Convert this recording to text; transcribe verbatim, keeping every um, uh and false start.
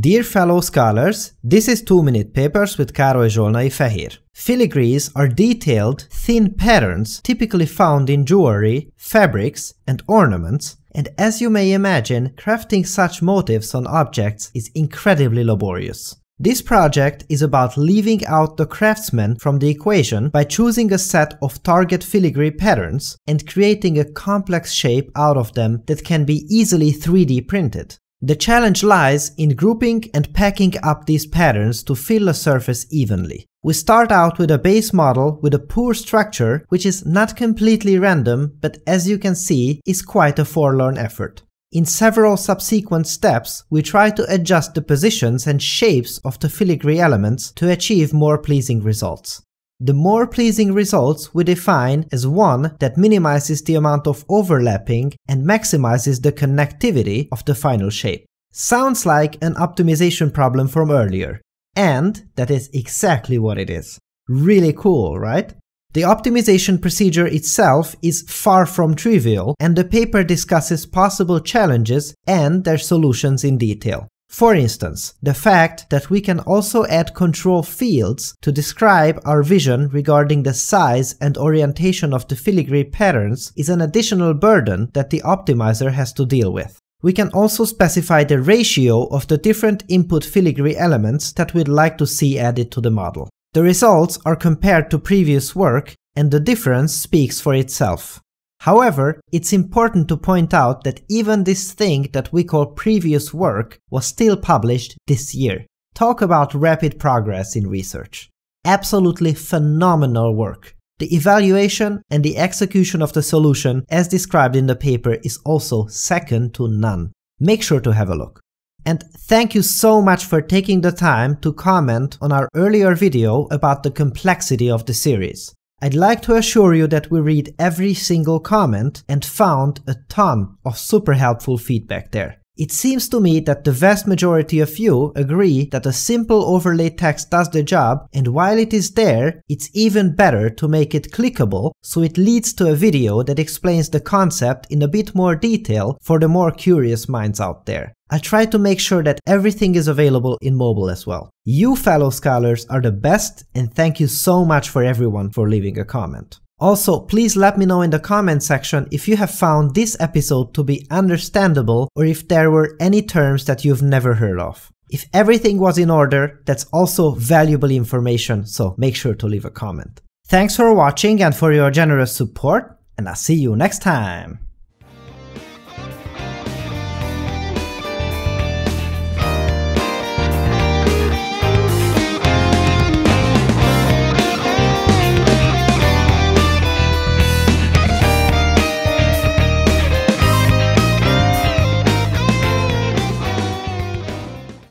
Dear fellow scholars, this is Two Minute Papers with Károly Zsolnai-Fehér. Filigrees are detailed, thin patterns typically found in jewelry, fabrics, and ornaments, and as you may imagine, crafting such motifs on objects is incredibly laborious. This project is about leaving out the craftsman from the equation by choosing a set of target filigree patterns and creating a complex shape out of them that can be easily three D printed. The challenge lies in grouping and packing up these patterns to fill a surface evenly. We start out with a base model with a poor structure, which is not completely random, but as you can see, is quite a forlorn effort. In several subsequent steps, we try to adjust the positions and shapes of the filigree elements to achieve more pleasing results. The more pleasing results we define as one that minimizes the amount of overlapping and maximizes the connectivity of the final shape. Sounds like an optimization problem from earlier. And that is exactly what it is. Really cool, right? The optimization procedure itself is far from trivial, and the paper discusses possible challenges and their solutions in detail. For instance, the fact that we can also add control fields to describe our vision regarding the size and orientation of the filigree patterns is an additional burden that the optimizer has to deal with. We can also specify the ratio of the different input filigree elements that we'd like to see added to the model. The results are compared to previous work, and the difference speaks for itself. However, it's important to point out that even this thing that we call previous work was still published this year. Talk about rapid progress in research. Absolutely phenomenal work. The evaluation and the execution of the solution as described in the paper is also second to none. Make sure to have a look. And thank you so much for taking the time to comment on our earlier video about the complexity of the series. I'd like to assure you that we read every single comment and found a ton of super helpful feedback there. It seems to me that the vast majority of you agree that a simple overlay text does the job, and while it is there, it's even better to make it clickable, so it leads to a video that explains the concept in a bit more detail for the more curious minds out there. I'll try to make sure that everything is available in mobile as well. You fellow scholars are the best, and thank you so much for everyone for leaving a comment. Also, please let me know in the comment section if you have found this episode to be understandable or if there were any terms that you've never heard of. If everything was in order, that's also valuable information, so make sure to leave a comment. Thanks for watching and for your generous support, and I'll see you next time!